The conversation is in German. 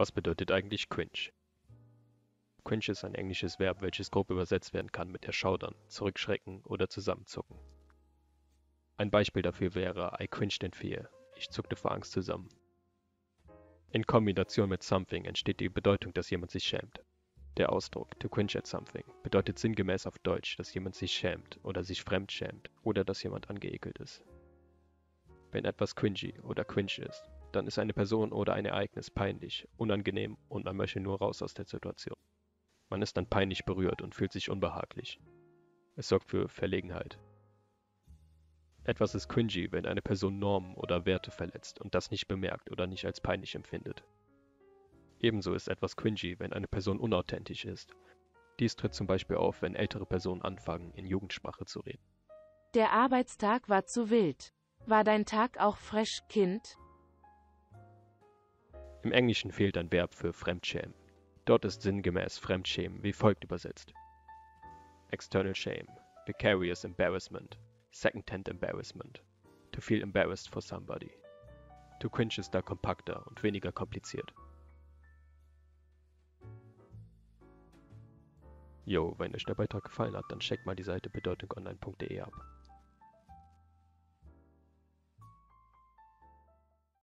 Was bedeutet eigentlich cringe? Cringe ist ein englisches Verb, welches grob übersetzt werden kann mit erschaudern, zurückschrecken oder zusammenzucken. Ein Beispiel dafür wäre I cringed in fear. Ich zuckte vor Angst zusammen. In Kombination mit something entsteht die Bedeutung, dass jemand sich schämt. Der Ausdruck to cringe at something bedeutet sinngemäß auf Deutsch, dass jemand sich schämt oder sich fremd schämt oder dass jemand angeekelt ist. Wenn etwas cringy oder cringe ist, dann ist eine Person oder ein Ereignis peinlich, unangenehm und man möchte nur raus aus der Situation. Man ist dann peinlich berührt und fühlt sich unbehaglich. Es sorgt für Verlegenheit. Etwas ist cringy, wenn eine Person Normen oder Werte verletzt und das nicht bemerkt oder nicht als peinlich empfindet. Ebenso ist etwas cringy, wenn eine Person unauthentisch ist. Dies tritt zum Beispiel auf, wenn ältere Personen anfangen, in Jugendsprache zu reden. Der Arbeitstag war zu wild. War dein Tag auch fresh, Kind? Im Englischen fehlt ein Verb für Fremdschämen. Dort ist sinngemäß Fremdschämen wie folgt übersetzt. External shame, vicarious embarrassment, second-hand embarrassment, to feel embarrassed for somebody. To cringe ist da kompakter und weniger kompliziert. Jo, wenn euch der Beitrag gefallen hat, dann checkt mal die Seite BedeutungOnline.de ab.